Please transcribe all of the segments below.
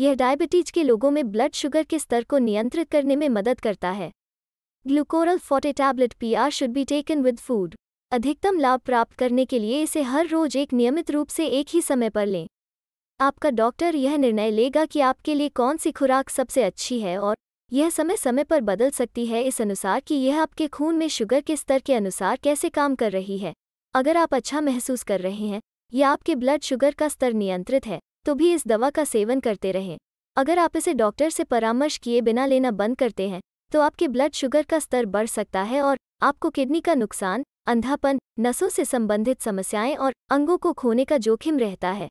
यह डायबिटीज के लोगों में ब्लड शुगर के स्तर को नियंत्रित करने में मदद करता है। Glucoryl Forte Tablet PR should be taken with food. अधिकतम लाभ प्राप्त करने के लिए इसे हर रोज एक नियमित रूप से एक ही समय पर लें। आपका डॉक्टर यह निर्णय लेगा कि आपके लिए कौन सी खुराक सबसे अच्छी है और यह समय समय पर बदल सकती है, इस अनुसार कि यह आपके खून में शुगर के स्तर के अनुसार कैसे काम कर रही है। अगर आप अच्छा महसूस कर रहे हैं या आपके ब्लड शुगर का स्तर नियंत्रित है तो भी इस दवा का सेवन करते रहें। अगर आप इसे डॉक्टर से परामर्श किए बिना लेना बंद करते हैं तो आपके ब्लड शुगर का स्तर बढ़ सकता है और आपको किडनी का नुकसान, अंधापन, नसों से संबंधित समस्याएं और अंगों को खोने का जोखिम रहता है।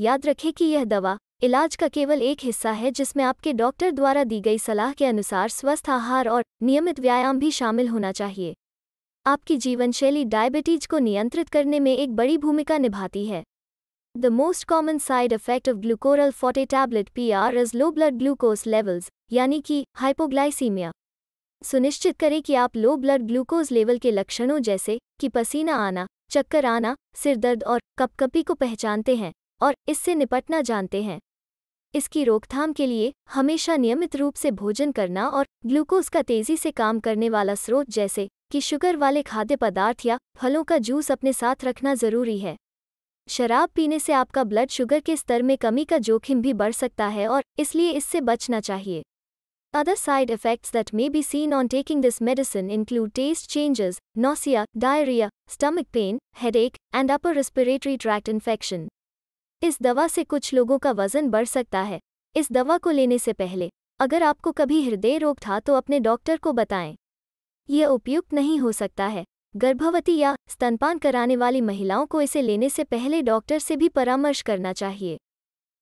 याद रखें कि यह दवा इलाज का केवल एक हिस्सा है जिसमें आपके डॉक्टर द्वारा दी गई सलाह के अनुसार स्वस्थ आहार और नियमित व्यायाम भी शामिल होना चाहिए। आपकी जीवनशैली डायबिटीज को नियंत्रित करने में एक बड़ी भूमिका निभाती है। The most common side effect of Glucoryl Forte Tablet PR is low blood glucose levels, यानी कि हाइपोग्लाइसीमिया। सुनिश्चित करें कि आप लो ब्लड ग्लूकोज लेवल के लक्षणों जैसे कि पसीना आना, चक्कर आना, सिरदर्द और कपकपी को पहचानते हैं और इससे निपटना जानते हैं। इसकी रोकथाम के लिए हमेशा नियमित रूप से भोजन करना और ग्लूकोज का तेजी से काम करने वाला स्रोत जैसे कि शुगर वाले खाद्य पदार्थ या फलों का जूस अपने साथ रखना जरूरी है। शराब पीने से आपका ब्लड शुगर के स्तर में कमी का जोखिम भी बढ़ सकता है और इसलिए इससे बचना चाहिए। Other side effects that may be seen on taking this medicine include taste changes, nausea, diarrhea, stomach pain, headache, and upper respiratory tract infection. इस दवा से कुछ लोगों का वजन बढ़ सकता है। इस दवा को लेने से पहले अगर आपको कभी हृदय रोग था तो अपने डॉक्टर को बताएं। यह उपयुक्त नहीं हो सकता है। गर्भवती या स्तनपान कराने वाली महिलाओं को इसे लेने से पहले डॉक्टर से भी परामर्श करना चाहिए।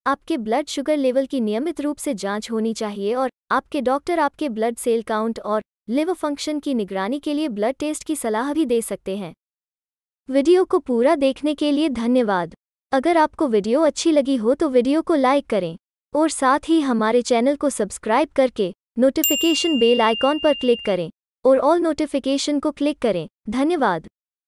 आपके ब्लड शुगर लेवल की नियमित रूप से जांच होनी चाहिए और आपके डॉक्टर आपके ब्लड सेल काउंट और लिवर फंक्शन की निगरानी के लिए ब्लड टेस्ट की सलाह भी दे सकते हैं। वीडियो को पूरा देखने के लिए धन्यवाद। अगर आपको वीडियो अच्छी लगी हो तो वीडियो को लाइक करें और साथ ही हमारे चैनल को सब्सक्राइब करके नोटिफिकेशन बेल आइकॉन पर क्लिक करें और ऑल नोटिफिकेशन को क्लिक करें। धन्यवाद।